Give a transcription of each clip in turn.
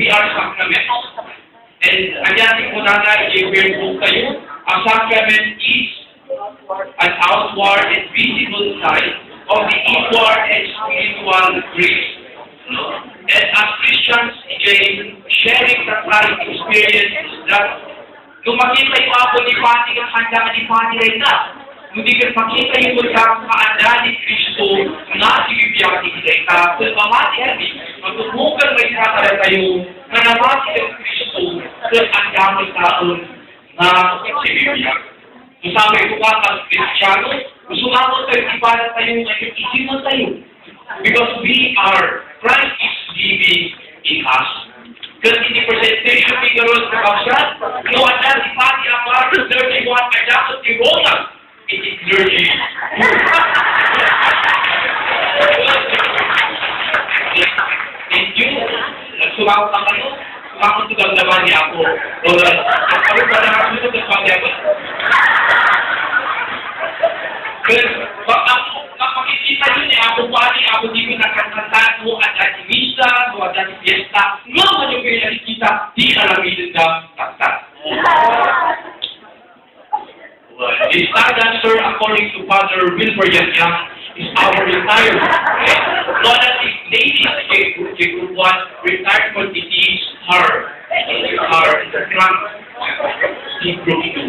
We are sacraments. And ayatin ko na nga, i-aware po kayo, ang sacrament is an outward and visible sign of the inward and spiritual grace. And as Christians, again, sharing the Catholic experience is that nung makita yung ako ni Pati, ang handa ni Pati right na, nung di ka makita yung pagkakaanda ni Kristo na sinibiyakin right na, kung mamati hati, magtumugan may katara tayo na namati ng Kristo na ang damay taon na sinibiyak. Kung sabi ko ka ng Kristiyano, gusto nga mo tayo ibala tayo ngayon, isinan tayo. Because we are, Christ is living in us. Because in the presentation figures of Kapsat, no one does the party of our 31 items of the Roman. It is dirty. Thank you. Nagsumako na kayo. Sumako ito ang laban niya ako. Kapag ba na kasunod ang laban niya ako? Kapag-isita nyo niya ako pari, ako di ko nakakantan mo at dati misa, mo at dati fiesta. Ngayon yung kaya kita, di alamitin na takta. The star dancer, according to Father Wilfred Yanyang, is our retirement. So that the ladies in Group 1, retirement it is her. It's her trunk. In Group 2.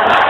Let's go.